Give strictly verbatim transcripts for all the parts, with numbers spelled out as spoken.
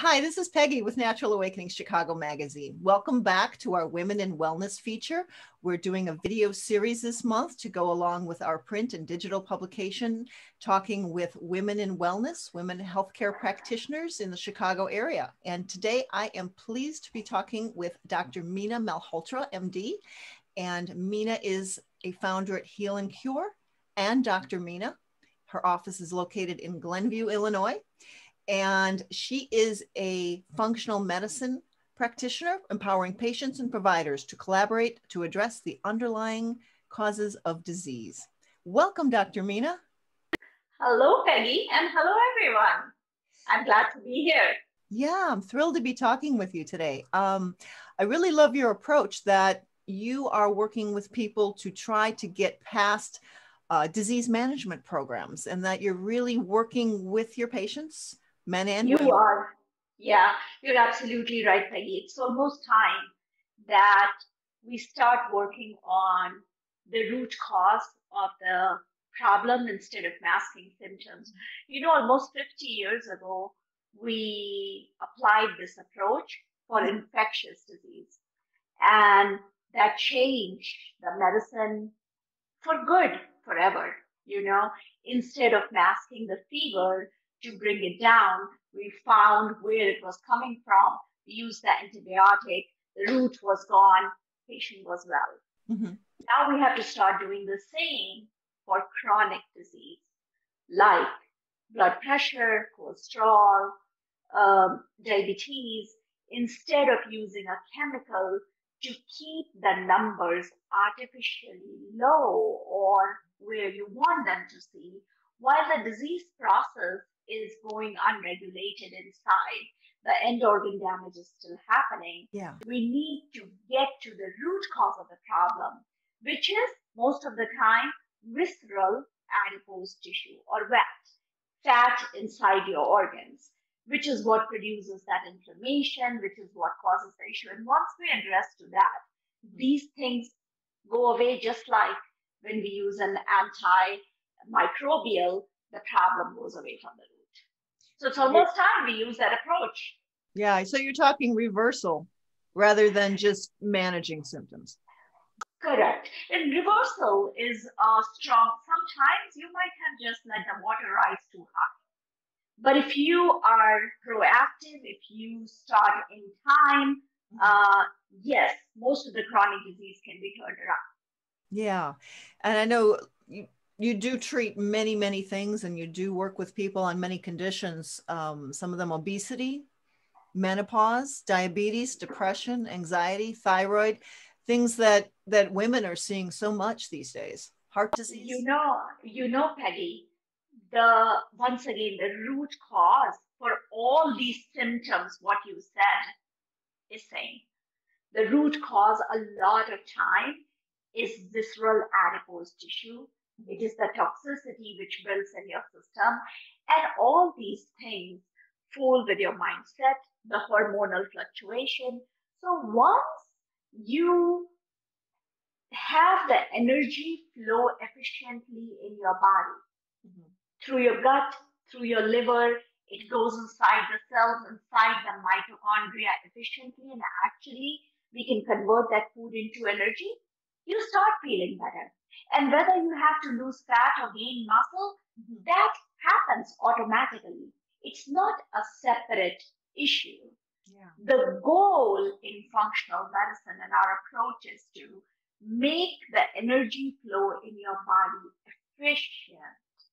Hi, this is Peggy with Natural Awakenings Chicago Magazine. Welcome back to our Women in Wellness feature. We're doing a video series this month to go along with our print and digital publication, talking with women in wellness, women healthcare practitioners in the Chicago area. And today I am pleased to be talking with Doctor Meena Malhotra, M D. And Meena is a founder at Heal n Cure and Doctor Meena. Her office is located in Glenview, Illinois. And she is a functional medicine practitioner, empowering patients and providers to collaborate to address the underlying causes of disease. Welcome, Doctor Meena. Hello, Peggy, and hello, everyone. I'm glad to be here. Yeah, I'm thrilled to be talking with you today. Um, I really love your approach that you are working with people to try to get past uh, disease management programs, and that you're really working with your patients. Men and women. You are. Yeah, you're absolutely right, Peggy. It's almost time that we start working on the root cause of the problem instead of masking symptoms. You know, almost fifty years ago, we applied this approach for infectious disease. And that changed the medicine for good forever, you know, instead of masking the fever. To bring it down, we found where it was coming from. We used the antibiotic, the root was gone, patient was well. Mm-hmm. Now we have to start doing the same for chronic disease, like blood pressure, cholesterol, um, diabetes, instead of using a chemical to keep the numbers artificially low or where you want them to see, while the disease process is going unregulated inside. The end organ damage is still happening. Yeah. We need to get to the root cause of the problem, which is most of the time visceral adipose tissue or fat, fat inside your organs, which is what produces that inflammation, which is what causes the issue. And once we address to that, these things go away, just like when we use an antimicrobial, the problem goes away from the root. So it's almost time we use that approach. Yeah, so you're talking reversal rather than just managing symptoms. Correct. And reversal is a strong, sometimes you might have just let the water rise too high. But if you are proactive, if you start in time, mm-hmm. uh, yes, most of the chronic disease can be turned around. Yeah, and I know you, You do treat many, many things, and you do work with people on many conditions, um, some of them obesity, menopause, diabetes, depression, anxiety, thyroid, things that, that women are seeing so much these days, heart disease. You know, you know, Peggy, the, once again, the root cause for all these symptoms, what you said is saying, the root cause a lot of time is visceral adipose tissue. It is the toxicity which builds in your system. And all these things fall with your mindset, the hormonal fluctuation. So once you have the energy flow efficiently in your body, mm-hmm. through your gut, through your liver, it goes inside the cells, inside the mitochondria efficiently. And actually, we can convert that food into energy. You start feeling better. And whether you have to lose fat or gain muscle, that happens automatically. It's not a separate issue. Yeah. The goal in functional medicine and our approach is to make the energy flow in your body efficient.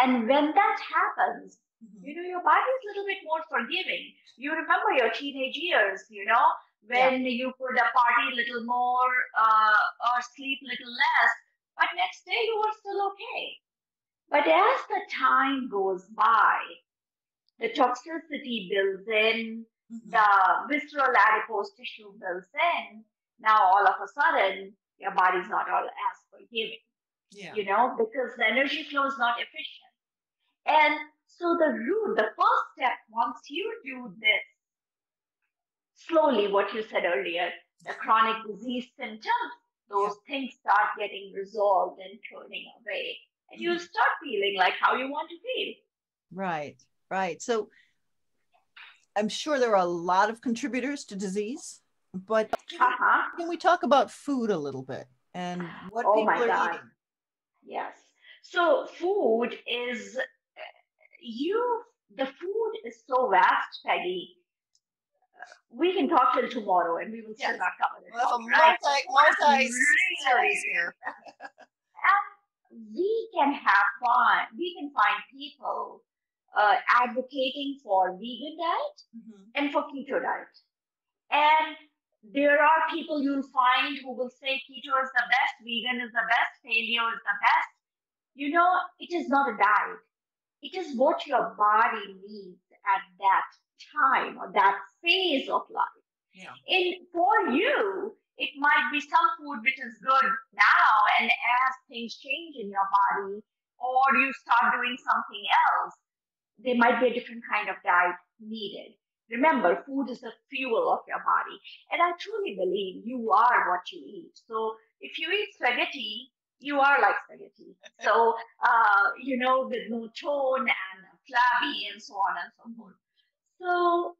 And when that happens, mm-hmm. you know, your body is a little bit more forgiving. You remember your teenage years, you know, when yeah. you could party a little more uh, or sleep a little less, but next day you were still okay. But as the time goes by, the toxicity builds in, mm-hmm. the visceral adipose tissue builds in. Now all of a sudden, your body's not all as forgiving, yeah. you know, because the energy flow is not efficient. And so the root, the first step, once you do this, slowly, what you said earlier, the chronic disease symptoms, those things start getting resolved and turning away. And you start feeling like how you want to feel. Right, right. So I'm sure there are a lot of contributors to disease, but uh-huh. can we talk about food a little bit and what oh people my are God. eating? Yes. So food is, you, the food is so vast, Peggy. We can talk till tomorrow and we will still yes. not cover it. Well, right? multi, multi series here. And we can have fun. We can find people uh, advocating for vegan diet mm-hmm. and for keto diet. And there are people you'll find who will say keto is the best, vegan is the best, paleo is the best. You know, it is not a diet. It is what your body needs at that time or that phase of life. Yeah. In for you, it might be some food which is good now, and as things change in your body, or you start doing something else, there might be a different kind of diet needed. Remember, food is the fuel of your body. And I truly believe you are what you eat. So if you eat spaghetti, you are like spaghetti. So, uh, you know, with no tone and flabby and so on and so forth. So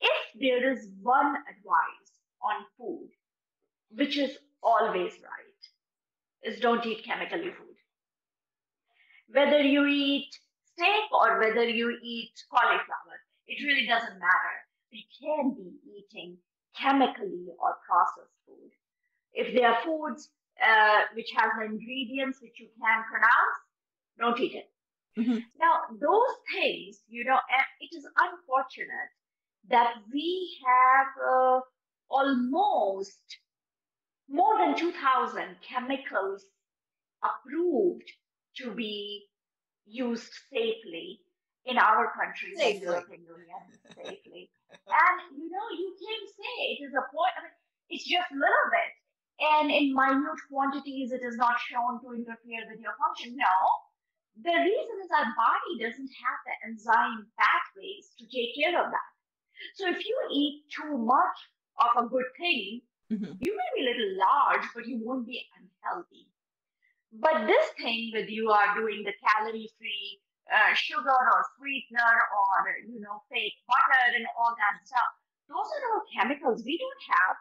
if there is one advice on food, which is always right, is don't eat chemically food. Whether you eat steak or whether you eat cauliflower, it really doesn't matter. We can be eating chemically or processed food. If there are foods uh, which have the ingredients which you can pronounce, don't eat it. Mm-hmm. Now, those things, you know, it is unfortunate that we have uh, almost more than two thousand chemicals approved to be used safely in our country, safely. The European Union, safely. And, you know, you can say it is a point, I mean, it's just a little bit. And in minute quantities, it is not shown to interfere with your function. No. The reason is our body doesn't have the enzyme pathways to take care of that. So if you eat too much of a good thing, mm-hmm. you may be a little large, but you won't be unhealthy. But this thing with you are doing the calorie-free uh, sugar or sweetener or, you know, fake butter and all that stuff, those are all chemicals. We don't have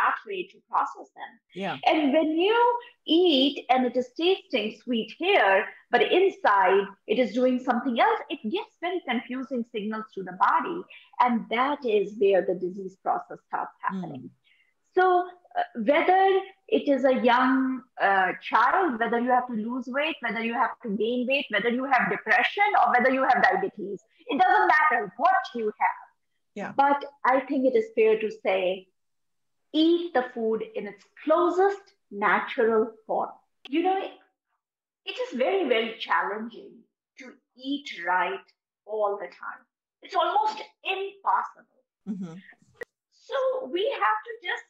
pathway to process them. Yeah. And when you eat and it is tasting sweet here, but inside it is doing something else, it gets very confusing signals to the body. And that is where the disease process starts happening. Mm. So uh, whether it is a young uh, child, whether you have to lose weight, whether you have to gain weight, whether you have depression or whether you have diabetes, it doesn't matter what you have. Yeah. But I think it is fair to say, eat the food in its closest natural form. You know, it, it is very, very challenging to eat right all the time. It's almost impossible. Mm-hmm. So we have to just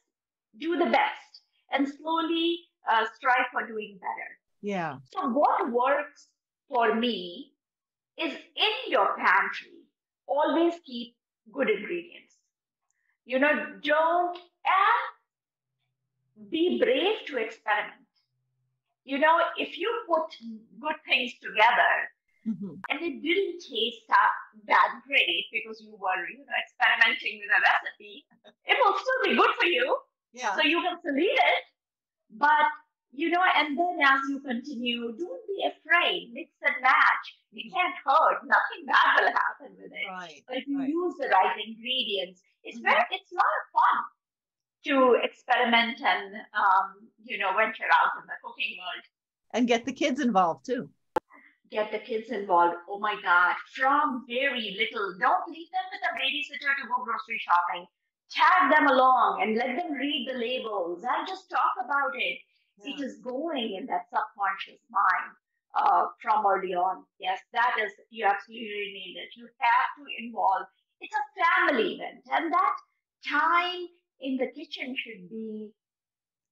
do the best and slowly uh, strive for doing better. Yeah. So what works for me is in your pantry, always keep good ingredients. You know, don't and be brave to experiment. You know, if you put good things together mm-hmm. and it didn't taste that great because you were, you know, experimenting with a recipe, it will still be good for you. Yeah. So you can still eat it. But, you know, and then as you continue, don't be afraid. Mix and match. It can't hurt. Nothing bad will happen with it. Right. But if you right. use the right ingredients, it's mm-hmm. very, it's a lot of fun to experiment and, um, you know, venture out in the cooking world. And get the kids involved, too. Get the kids involved. Oh, my God. From very little. Don't leave them with a babysitter to go grocery shopping. Tag them along and let them read the labels and just talk about it. Yeah. It is going in that subconscious mind uh, from early on. Yes, that is, you absolutely need it. You have to involve. It's a family event. And that time in the kitchen should be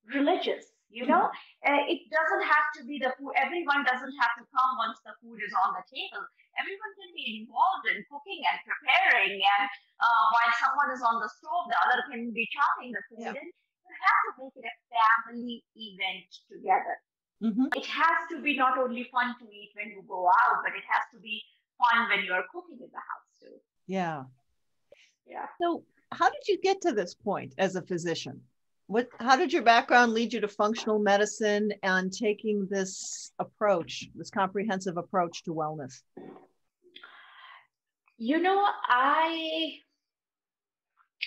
religious, you know? Mm-hmm. Uh, it doesn't have to be the food. Everyone doesn't have to come once the food is on the table. Everyone can be involved in cooking and preparing. And uh, while someone is on the stove, the other can be chopping the food. Yeah. And you have to make it a family event together. Mm-hmm. It has to be not only fun to eat when you go out, but it has to be fun when you're cooking in the house too. Yeah. Yeah. So how did you get to this point as a physician? What, how did your background lead you to functional medicine and taking this approach, this comprehensive approach to wellness? You know, I,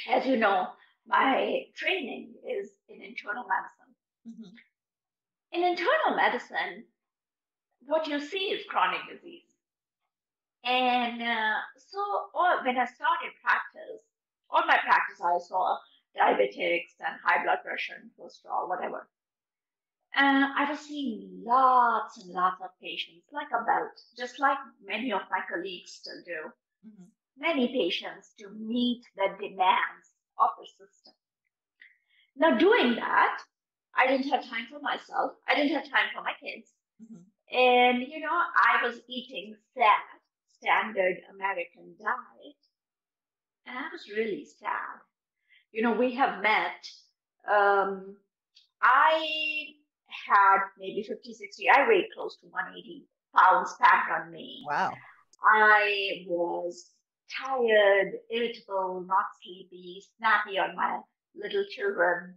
as you know, my training is in internal medicine. Mm-hmm. In internal medicine, what you see is chronic disease. And uh, so all, when I started practice, all my practice I saw diabetics and high blood pressure and cholesterol, whatever. And I was seeing lots and lots of patients, like a belt, just like many of my colleagues still do. Mm-hmm. Many patients to meet the demands of the system. Now, doing that, I didn't have time for myself. I didn't have time for my kids. Mm-hmm. And, you know, I was eating sad, standard American diet. And I was really sad. You know, we have met. Um, I had maybe fifty, sixty. I weighed close to one hundred eighty pounds packed on me. Wow. I was tired, irritable, not sleepy, snappy on my little children.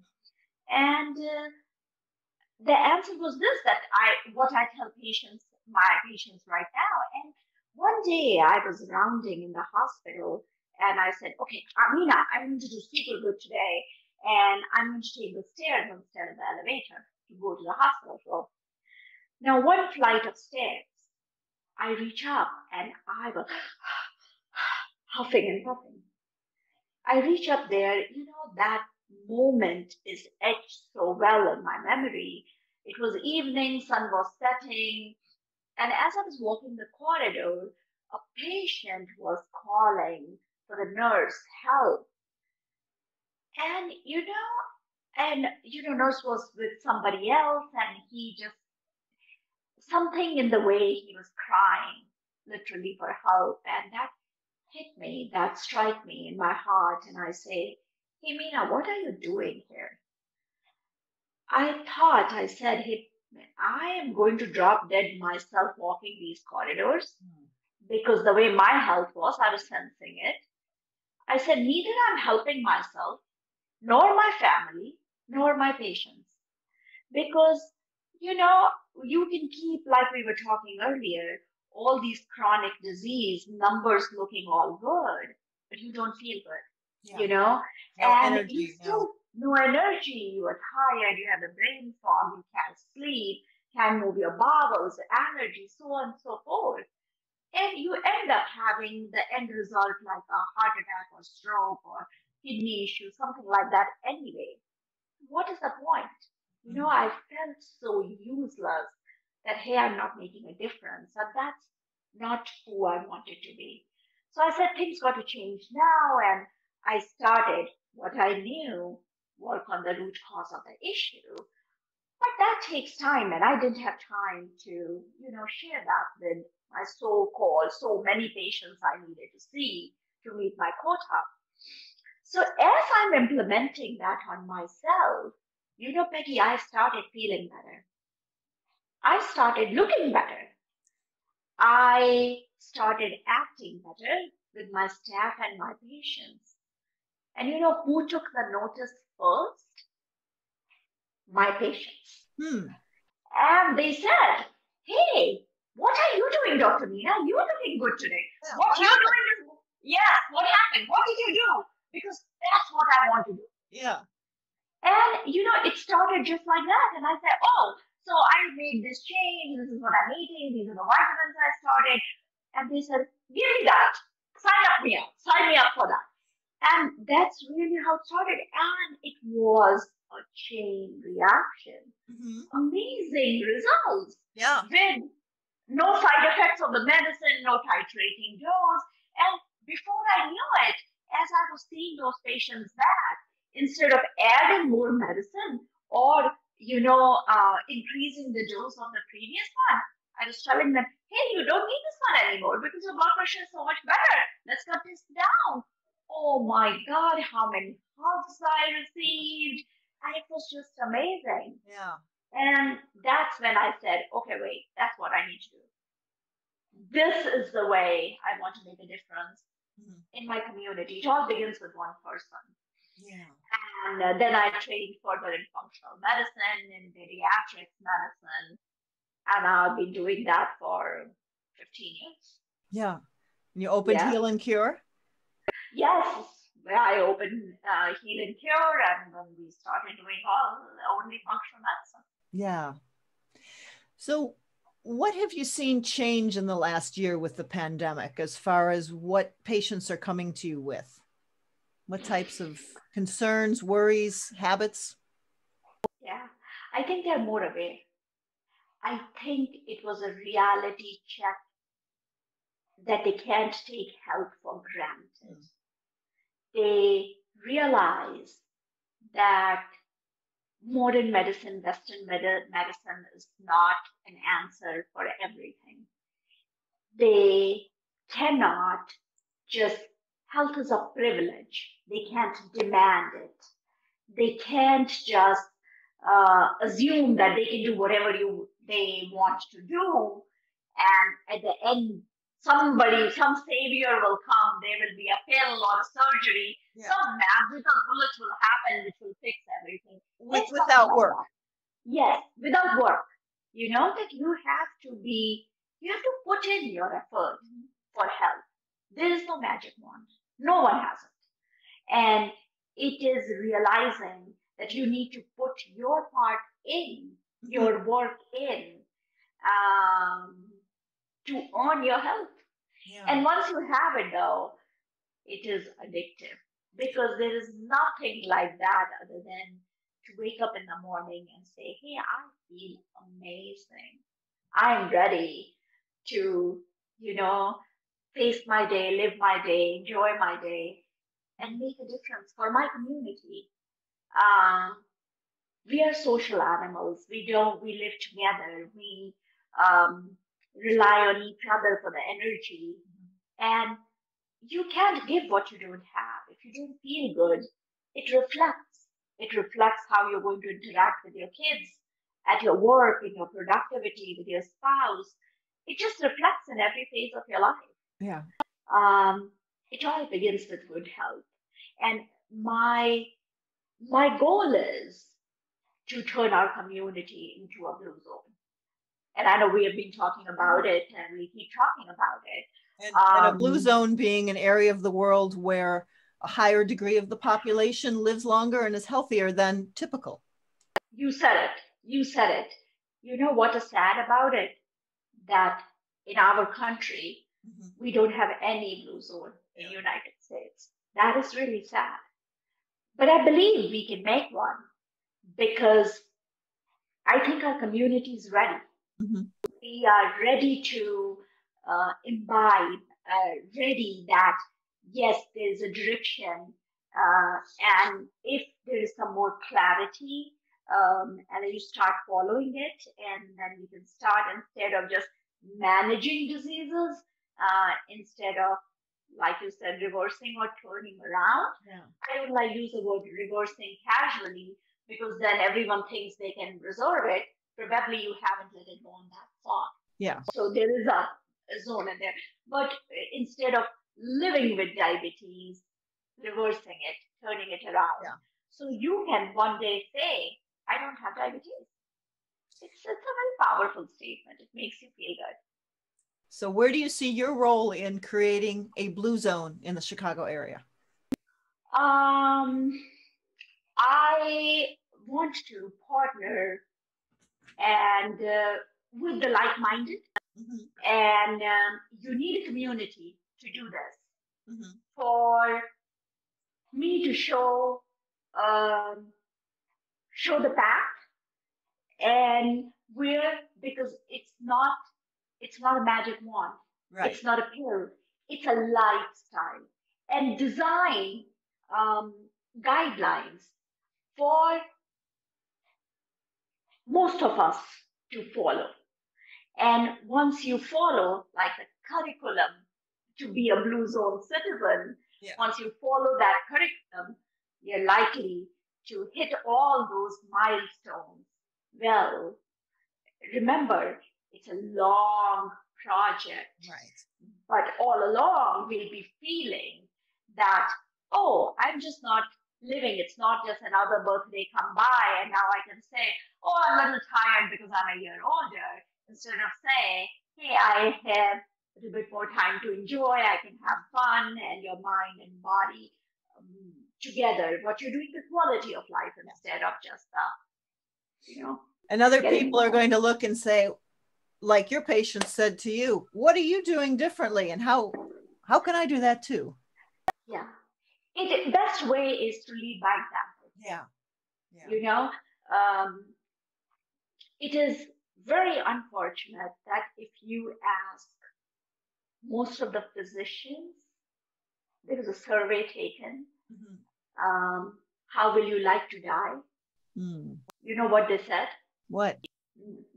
And uh, the answer was this, that I, what I tell patients, my patients right now. And one day I was rounding in the hospital and I said, okay, Meena, I'm going to do super good today. And I'm going to take the stairs instead of the elevator to go to the hospital floor. Now, one flight of stairs, I reach up and I was huffing and puffing. I reach up there, you know, that moment is etched so well in my memory. It was evening, sun was setting. And as I was walking the corridor, a patient was calling for the nurse, help. And, you know, and, you know, nurse was with somebody else and he just, something in the way he was crying, literally for help. And that hit me, that struck me in my heart. And I say, hey, Meena, what are you doing here? I thought, I said, hey, I am going to drop dead myself walking these corridors mm. because the way my health was, I was sensing it. I said, neither I'm helping myself, nor my family, nor my patients. Because, you know, you can keep, like we were talking earlier, all these chronic disease numbers looking all good, but you don't feel good, yeah. you know? No and energy, you still, no. no energy, you are tired, you have a brain fog, you can't sleep, can't move your bowels, allergy, so on and so forth. And you end up having the end result like a heart attack or stroke or kidney issue, something like that anyway. What is the point? You know, I felt so useless that, hey, I'm not making a difference. And that's not who I wanted to be. So I said, things got to change now. And I started what I knew, work on the root cause of the issue. But that takes time. And I didn't have time to, you know, share that with my so-called, so many patients I needed to see to meet my quota. So as I'm implementing that on myself, you know, Peggy, I started feeling better. I started looking better. I started acting better with my staff and my patients. And you know who took the notice first? My patients. Hmm. And they said, hey, what are you doing, Doctor Meena? You're looking good today. Yeah, what you're doing is, yeah, what happened? What did you do? Because that's what I want to do. Yeah. And, you know, it started just like that. And I said, oh, so I made this change. This is what I'm eating. These are the vitamins I started. And they said, give me that. Sign up me up. Sign me up for that. And that's really how it started. And it was a chain reaction. Mm-hmm. Amazing results. Yeah. With no side effects of the medicine, no titrating dose. And before I knew it, as I was seeing those patients back, instead of adding more medicine or, you know, uh, increasing the dose of the previous one, I was telling them, hey, you don't need this one anymore because your blood pressure is so much better. Let's cut this down. Oh my God, how many hugs I received. And it was just amazing. Yeah. And that's when I said, okay, wait, that's what I need to do. This is the way I want to make a difference. mm-hmm. in my community. It all begins with one person. Yeah. And uh, then I trained further in functional medicine and bariatric medicine. And I've been doing that for fifteen years. Yeah. And you opened yeah. Heal and Cure? Yes. I opened uh, Heal and Cure, and then we started doing all only functional medicine. Yeah. So what have you seen change in the last year with the pandemic as far as what patients are coming to you with? What types of concerns, worries, habits? Yeah, I think they're more aware. I think it was a reality check that they can't take health for granted. Mm. They realize that modern medicine, Western medicine is not an answer for everything. They cannot just, health is a privilege. They can't demand it. They can't just uh, assume that they can do whatever you they want to do. And at the end, somebody, some savior will come. There will be a pill or a surgery. Yeah. Some magical bullet will happen which will fix everything. With, without work. That. Yes, without work. You know that you have to be, you have to put in your effort mm-hmm. for health. There is no magic wand. No one has it. And it is realizing that you need to put your part in, mm-hmm. your work in, um, to earn your health. Yeah. And once you have it, though, it is addictive, because there is nothing like that other than to wake up in the morning and say, hey, I feel amazing. I'm ready to, you know, face my day, live my day, enjoy my day, and make a difference for my community. Uh, we are social animals. We don't, we live together. We um, rely on each other for the energy. And you can't give what you don't have. If you don't feel good, it reflects. It reflects how you're going to interact with your kids, at your work, in your productivity, with your spouse. It just reflects in every phase of your life. Yeah. Um, it all begins with good health. And my, my goal is to turn our community into a blue zone. And I know we have been talking about it and we keep talking about it. And, um, and a blue zone being an area of the world where a higher degree of the population lives longer and is healthier than typical. You said it. You said it. You know what is sad about it? That in our country, mm-hmm. we don't have any blue zone in the United States. That is really sad. But I believe we can make one, because I think our community is ready. Mm-hmm. We are ready to uh, imbibe, uh, ready that, yes, there is a direction. Uh, and if there is some more clarity, um, and then you start following it, and then you can start, instead of just managing diseases, Uh, instead of, like you said, reversing or turning around. Yeah. I would like to use the word reversing casually, because then everyone thinks they can reserve it. Probably you haven't let it go on that far. Yeah. So there is a, a zone in there. But instead of living with diabetes, reversing it, turning it around. Yeah. So you can one day say, I don't have diabetes. It's, it's a very powerful statement. It makes you feel good. So where do you see your role in creating a blue zone in the Chicago area? Um, I want to partner and uh, with the like-minded. Mm-hmm. And um, you need a community to do this. Mm-hmm. For me to show, um, show the path. And we're, because it's not, It's not a magic wand. Right. It's not a pill. It's a lifestyle. And design um, guidelines for most of us to follow. And once you follow, like the curriculum to be a blue zone citizen, yeah. once you follow that curriculum, you're likely to hit all those milestones. Well, remember, it's a long project, right? but all along we'll be feeling that, oh, I'm just not living. It's not just another birthday come by and now I can say, oh, I'm a little tired because I'm a year older, instead of saying, hey, I have a little bit more time to enjoy, I can have fun, and your mind and body um, together, what you're doing, the quality of life instead of just the, you know. And other people are going to look and say, like your patient said to you, what are you doing differently? And how, how can I do that too? Yeah. It, best way is to lead by example. Yeah. yeah. You know, um, it is very unfortunate that if you ask most of the physicians, there is a survey taken, mm-hmm. um, how will you like to die? Mm. You know what they said? What?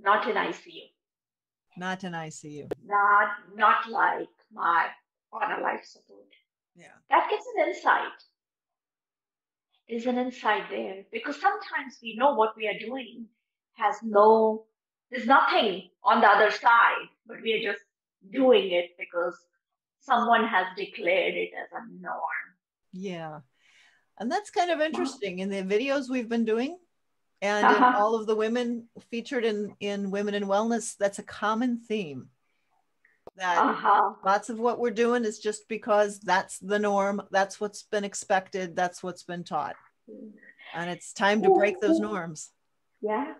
Not in I C U. Not in I C U. Not, not like my on a life support. Yeah. That gives an insight. There's an insight there, because sometimes we know what we are doing has no, there's nothing on the other side, but we are just doing it because someone has declared it as a norm. Yeah. And that's kind of interesting. In the videos we've been doing, and uh-huh. in all of the women featured in, in Women in Wellness, that's a common theme. That uh-huh. lots of what we're doing is just because that's the norm. That's what's been expected. That's what's been taught. And it's time to who, break those who, norms. Yeah.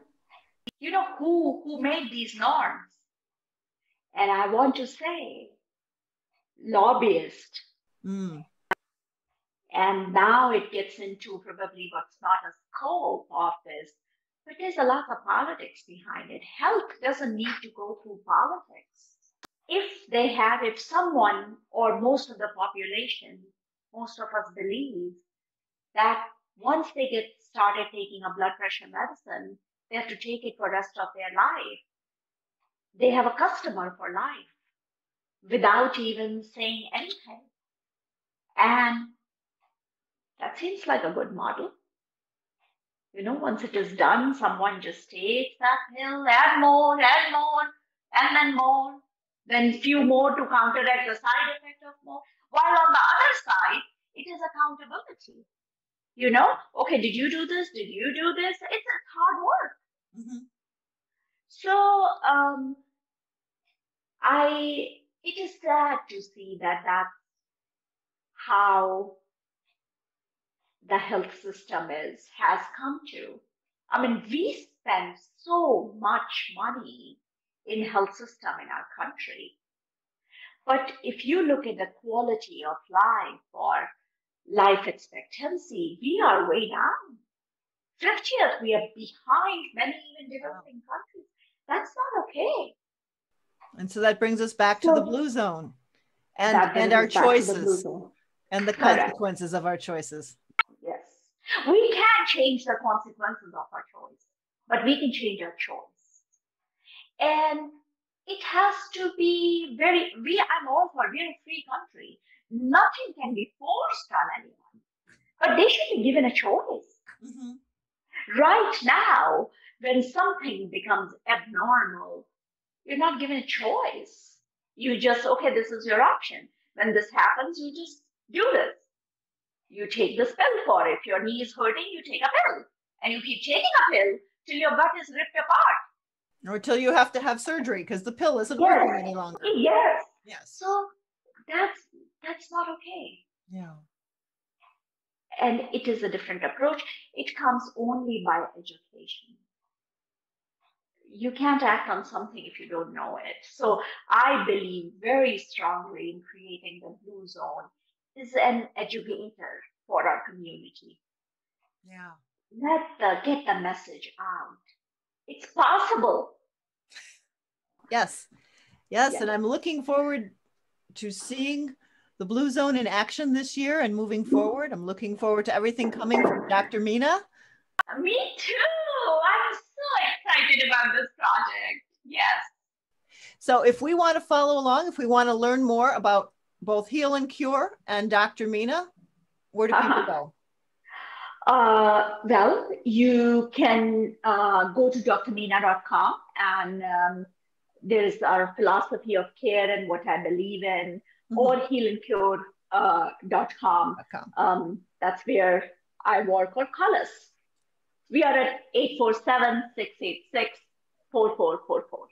You know, who, who made these norms? And I want to say, lobbyists. Mm. And now it gets into probably what's not a scope of this, but there's a lot of politics behind it. Health doesn't need to go through politics. If they have, if someone or most of the population, most of us believe that once they get started taking a blood pressure medicine, they have to take it for the rest of their life. They have a customer for life without even saying anything. And that seems like a good model. You know, once it is done, someone just takes that pill, add more, add more, and then more, then few more to counteract the side effect of more. While on the other side, it is accountability. You know, okay, did you do this? Did you do this? It's hard work. Mm-hmm. So um, I, it is sad to see that that's how the health system is, has come to. I mean, we spend so much money in health system in our country. But if you look at the quality of life or life expectancy, we are way down. fiftieth, we are behind many even developing countries. That's not okay. And so that brings us back so to the blue zone and, and our choices and the consequences Correct. Of our choices. We can't change the consequences of our choice, but we can change our choice. And it has to be very, we, I'm all for, we're a free country. Nothing can be forced on anyone, but they should be given a choice. Mm-hmm. Right now, when something becomes abnormal, you're not given a choice. You just, okay, this is your option. When this happens, you just do this. You take this pill for it. If your knee is hurting, you take a pill. And you keep taking a pill till your gut is ripped apart. Or till you have to have surgery because the pill isn't yes. working any longer. Yes. Yes. So that's, that's not okay. Yeah. And it is a different approach. It comes only by education. You can't act on something if you don't know it. So I believe very strongly in creating the blue zone is an educator for our community. Yeah. Let the, get the message out. It's possible. Yes. yes. Yes. And I'm looking forward to seeing the blue zone in action this year and moving forward. I'm looking forward to everything coming from Doctor Meena. Me too. I'm so excited about this project. Yes. So if we want to follow along, if we want to learn more about both Heal and Cure and Doctor Meena, where do people uh-huh. go? Uh, well, you can uh, go to Dr Meena dot com and um, there's our philosophy of care and what I believe in, mm-hmm. or Heal n Cure dot com. Uh, um, that's where I work, or call us. We are at eight four seven, six eight six, four four four four.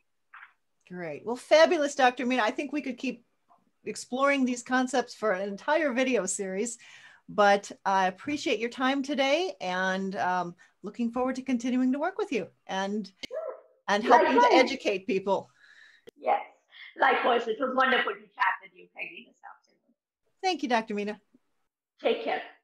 Great. Well, fabulous, Doctor Meena. I think we could keep exploring these concepts for an entire video series, but I appreciate your time today, and um, looking forward to continuing to work with you and, and help you to educate people. Yes. Likewise, it was wonderful to chat with you, Peggy, this afternoon. Thank you, Doctor Meena. Take care.